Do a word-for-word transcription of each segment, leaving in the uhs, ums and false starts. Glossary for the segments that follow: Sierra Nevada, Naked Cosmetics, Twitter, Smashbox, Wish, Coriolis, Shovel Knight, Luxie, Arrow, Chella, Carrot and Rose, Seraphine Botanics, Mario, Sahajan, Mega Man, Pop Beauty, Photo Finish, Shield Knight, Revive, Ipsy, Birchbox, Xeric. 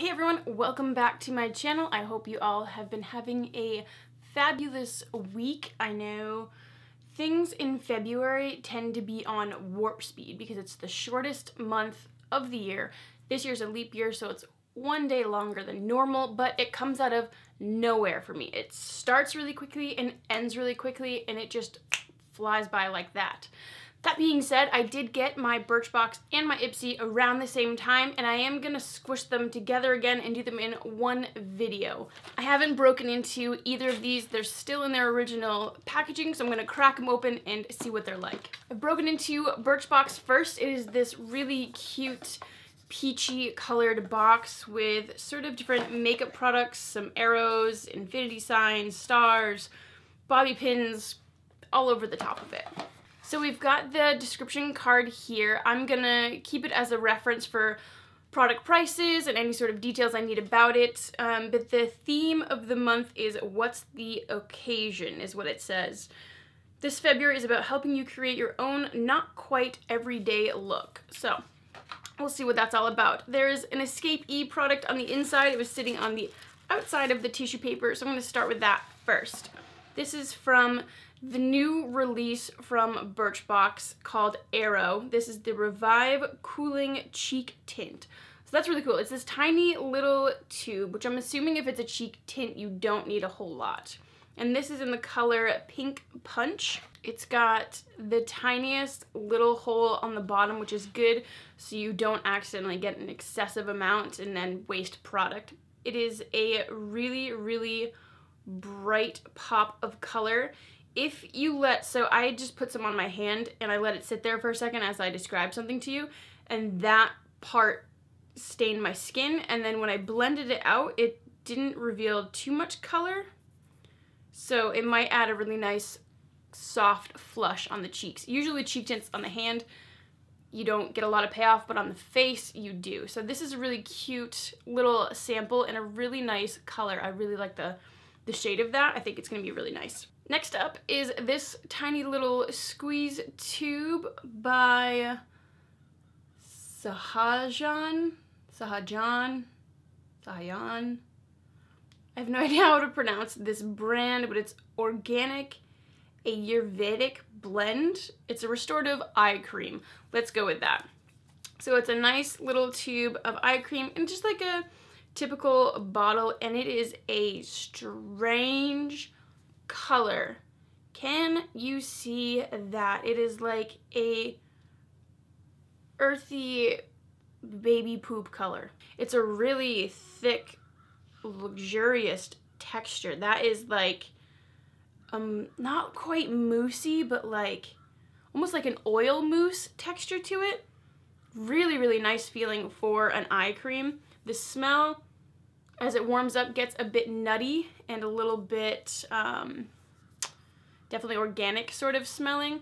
Hey everyone, welcome back to my channel. I hope you all have been having a fabulous week. I know things in February tend to be on warp speed because it's the shortest month of the year. This year's a leap year, so it's one day longer than normal, but it comes out of nowhere for me. It starts really quickly and ends really quickly, and it just flies by like that. That being said, I did get my Birchbox and my Ipsy around the same time, and I am going to squish them together again and do them in one video. I haven't broken into either of these. They're still in their original packaging, so I'm going to crack them open and see what they're like. I've broken into Birchbox first. It is this really cute peachy colored box with sort of different makeup products, some arrows, infinity signs, stars, bobby pins, all over the top of it. So we've got the description card here. I'm gonna keep it as a reference for product prices and any sort of details I need about it. Um, but the theme of the month is what's the occasion, is what it says. This February is about helping you create your own not quite everyday look. So we'll see what that's all about. There's an Escapee product on the inside. It was sitting on the outside of the tissue paper, so I'm gonna start with that first. This is from the new release from Birchbox called Arrow. This is the Revive Cooling Cheek Tint. So that's really cool. It's this tiny little tube, which I'm assuming if it's a cheek tint, you don't need a whole lot. And this is in the color Pink Punch. It's got the tiniest little hole on the bottom, which is good, so you don't accidentally get an excessive amount and then waste product. It is a really, really bright pop of color. If you let, so I just put some on my hand and I let it sit there for a second as I describe something to you, and that part stained my skin, and then when I blended it out, it didn't reveal too much color, so it might add a really nice soft flush on the cheeks. Usually cheek tints on the hand, you don't get a lot of payoff, but on the face you do. So this is a really cute little sample and a really nice color. I really like the, the shade of that. I think it's going to be really nice. Next up is this tiny little squeeze tube by Sahajan, Sahajan, Sahajan. I have no idea how to pronounce this brand, but it's organic Ayurvedic blend. It's a restorative eye cream. Let's go with that. So it's a nice little tube of eye cream and just like a typical bottle, and it is a strange color. Can you see that? It is like a earthy baby poop color. It's a really thick, luxurious texture. That is like, um, not quite moussey, but like, almost like an oil mousse texture to it. Really, really nice feeling for an eye cream. The smell, as it warms up, gets a bit nutty and a little bit um, definitely organic sort of smelling,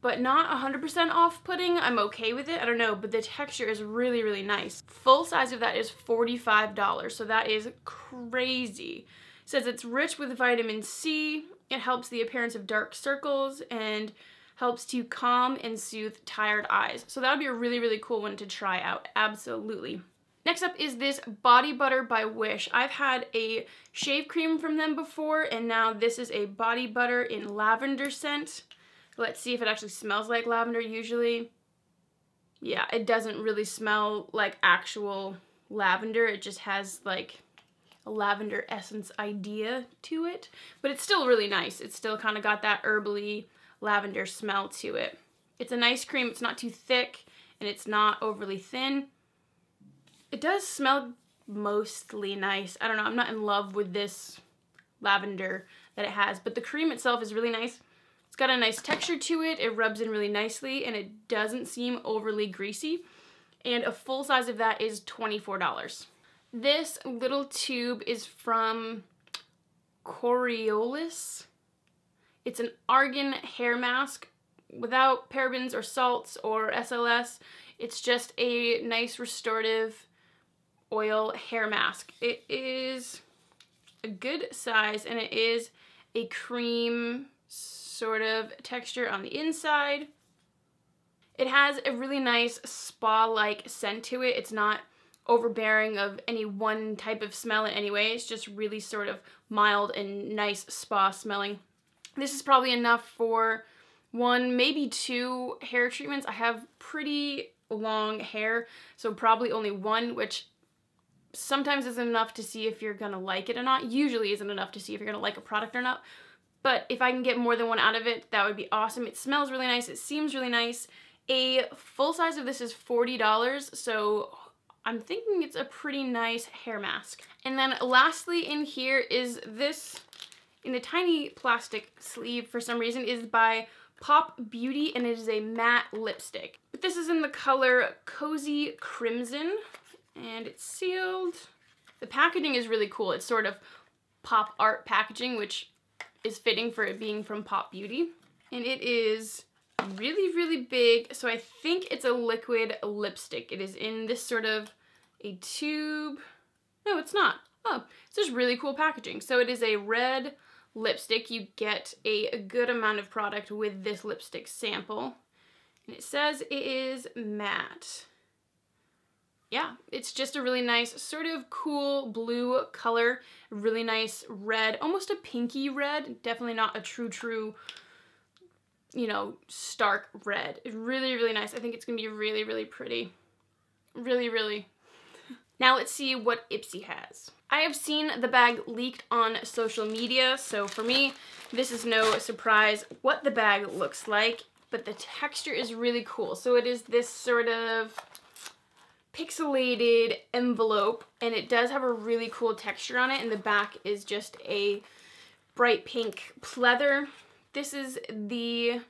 but not one hundred percent off-putting. I'm okay with it, I don't know, but the texture is really, really nice. Full size of that is forty-five dollars, so that is crazy. It says it's rich with vitamin C, it helps the appearance of dark circles, and helps to calm and soothe tired eyes. So that would be a really, really cool one to try out, absolutely. Next up is this body butter by Wish. I've had a shave cream from them before, and now this is a body butter in lavender scent. Let's see if it actually smells like lavender usually. Yeah, it doesn't really smell like actual lavender. It just has like a lavender essence idea to it, but it's still really nice. It's still kind of got that herbally lavender smell to it. It's a nice cream. It's not too thick and it's not overly thin. It does smell mostly nice. I don't know, I'm not in love with this lavender that it has, but the cream itself is really nice. It's got a nice texture to it, it rubs in really nicely, and it doesn't seem overly greasy. And a full size of that is twenty-four dollars. This little tube is from Coriolis. It's an argan hair mask without parabens or salts or S L S. It's just a nice restorative oil hair mask. It is a good size and it is a cream sort of texture on the inside. It has a really nice spa-like scent to it. It's not overbearing of any one type of smell in any way. It's just really sort of mild and nice spa smelling. This is probably enough for one, maybe two hair treatments. I have pretty long hair, so probably only one, which sometimes isn't enough to see if you're gonna like it or not. Usually isn't enough to see if you're gonna like a product or not. But if I can get more than one out of it, that would be awesome. It smells really nice. It seems really nice. A full size of this is forty dollars, so I'm thinking it's a pretty nice hair mask. And then lastly in here is this, in a tiny plastic sleeve for some reason, is by Pop Beauty, and it is a matte lipstick. But this is in the color Cozy Crimson, and it's sealed. The packaging is really cool. It's sort of pop art packaging, which is fitting for it being from Pop Beauty. And it is really, really big, so I think it's a liquid lipstick. It is in this sort of a tube. No, it's not. Oh, it's just really cool packaging. So it is a red lipstick. You get a good amount of product with this lipstick sample. And it says it is matte. Yeah, it's just a really nice sort of cool blue color, really nice red, almost a pinky red, definitely not a true, true, you know, stark red. It's really, really nice. I think it's gonna be really, really pretty. Really, really. Now let's see what Ipsy has. I have seen the bag leaked on social media, so for me, this is no surprise what the bag looks like, but the texture is really cool. So it is this sort of pixelated envelope, and it does have a really cool texture on it, and the back is just a bright pink pleather. This is the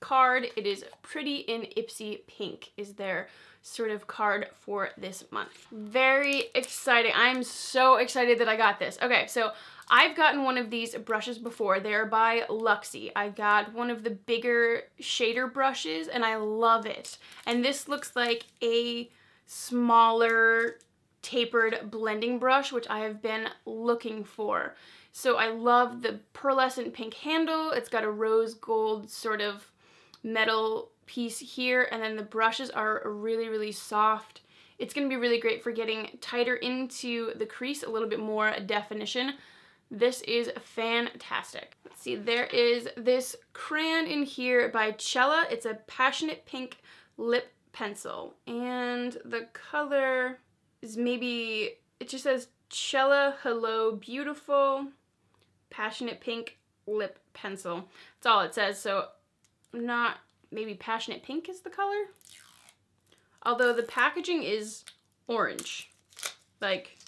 card. It is Pretty in Ipsy Pink is their sort of card for this month. Very exciting. I'm so excited that I got this. Okay, so I've gotten one of these brushes before. They're by Luxie. I got one of the bigger shader brushes and I love it. And this looks like a smaller tapered blending brush, which I have been looking for. So I love the pearlescent pink handle. It's got a rose gold sort of metal piece here, and then the brushes are really, really soft. It's gonna be really great for getting tighter into the crease, a little bit more definition. This is fantastic. Let's see, there is this crayon in here by Chella. It's a passionate pink lip pencil, and the color is maybe, it just says Chella Hello Beautiful Passionate Pink Lip Pencil. That's all it says, so not, maybe passionate pink is the color? Although the packaging is orange, like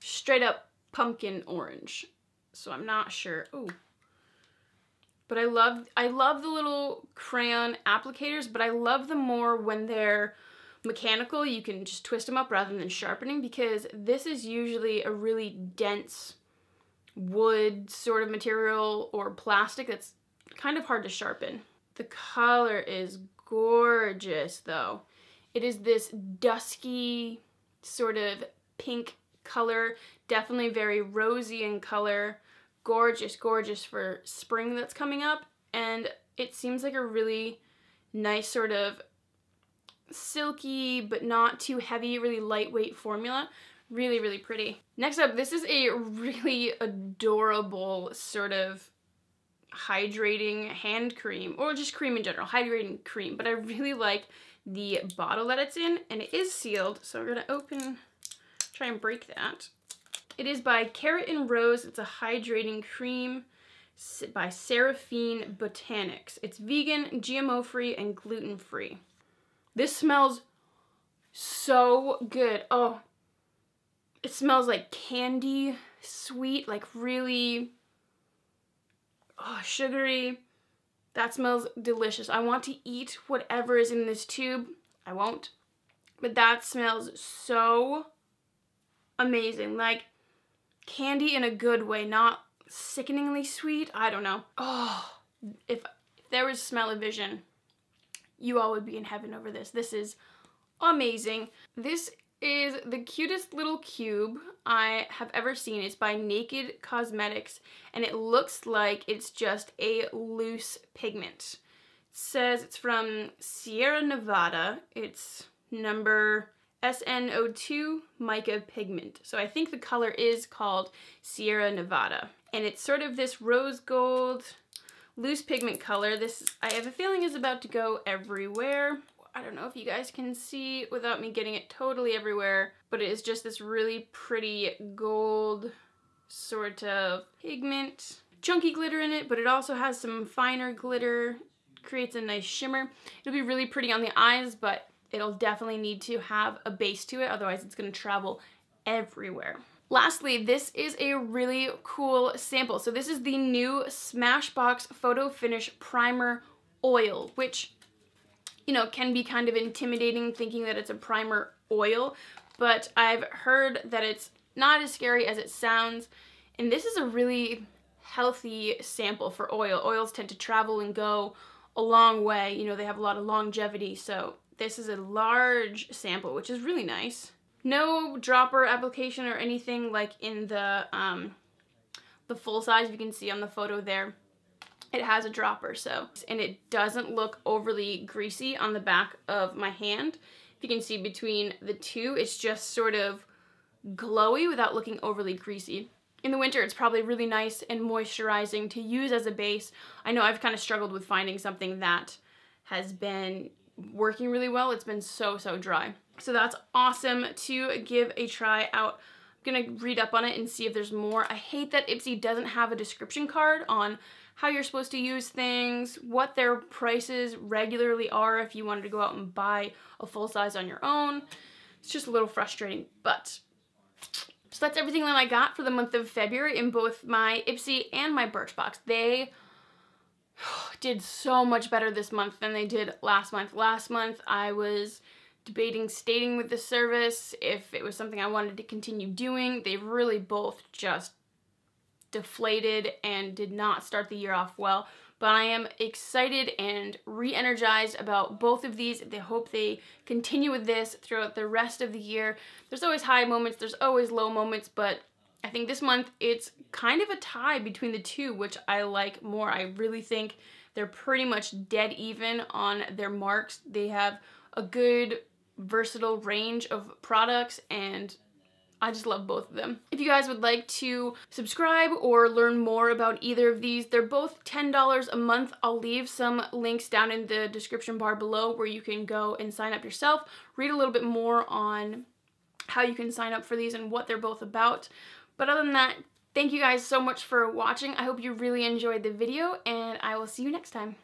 straight up pumpkin orange. So I'm not sure. Ooh. But I love, I love the little crayon applicators, but I love them more when they're mechanical. You can just twist them up rather than sharpening, because this is usually a really dense wood sort of material or plastic that's kind of hard to sharpen. The color is gorgeous though. It is this dusky sort of pink color, definitely very rosy in color. Gorgeous, gorgeous for spring that's coming up, and it seems like a really nice sort of silky but not too heavy, really lightweight formula. Really, really pretty. Next up, this is a really adorable sort of hydrating hand cream, or just cream in general, hydrating cream, but I really like the bottle that it's in, and it is sealed, so I'm gonna open, try and break that. It is by Carrot and Rose. It's a hydrating cream by Seraphine Botanics. It's vegan, G M O free, and gluten free. This smells so good. Oh, it smells like candy, sweet, like really, oh, sugary. That smells delicious. I want to eat whatever is in this tube. I won't. But that smells so amazing. Like candy in a good way, not sickeningly sweet. I don't know. Oh, if, if there was smell-o-vision, you all would be in heaven over this. This is amazing. This is the cutest little cube I have ever seen. It's by Naked Cosmetics, and it looks like it's just a loose pigment. It says it's from Sierra Nevada. It's number S N O two mica pigment. So I think the color is called Sierra Nevada. And it's sort of this rose gold, loose pigment color. This, I have a feeling, is about to go everywhere. I don't know if you guys can see without me getting it totally everywhere, but it is just this really pretty gold sort of pigment. Chunky glitter in it, but it also has some finer glitter. Creates a nice shimmer. It'll be really pretty on the eyes, but it'll definitely need to have a base to it, otherwise it's going to travel everywhere. Lastly, this is a really cool sample. So this is the new Smashbox Photo Finish Primer Oil, which, you know, can be kind of intimidating thinking that it's a primer oil, but I've heard that it's not as scary as it sounds, and this is a really healthy sample for oil. Oils tend to travel and go a long way. You know, they have a lot of longevity, so this is a large sample, which is really nice. No dropper application or anything like in the um, the full size. You can see on the photo there, it has a dropper, so. And it doesn't look overly greasy on the back of my hand. If you can see between the two, it's just sort of glowy without looking overly greasy. In the winter, it's probably really nice and moisturizing to use as a base. I know I've kind of struggled with finding something that has been working really well. It's been so, so dry. So that's awesome to give a try out. I'm gonna read up on it and see if there's more. I hate that Ipsy doesn't have a description card on how you're supposed to use things, what their prices regularly are if you wanted to go out and buy a full size on your own. It's just a little frustrating, but. So that's everything that I got for the month of February in both my Ipsy and my Birchbox. They did so much better this month than they did last month. Last month I was debating staying with the service, if it was something I wanted to continue doing. They really both just deflated and did not start the year off well. But I am excited and re-energized about both of these. I hope they continue with this throughout the rest of the year. There's always high moments, there's always low moments, but I think this month it's kind of a tie between the two, which I like more. I really think they're pretty much dead even on their marks. They have a good, versatile range of products, and I just love both of them. If you guys would like to subscribe or learn more about either of these, they're both ten dollars a month. I'll leave some links down in the description bar below where you can go and sign up yourself, read a little bit more on how you can sign up for these and what they're both about. But other than that, thank you guys so much for watching. I hope you really enjoyed the video, and I will see you next time.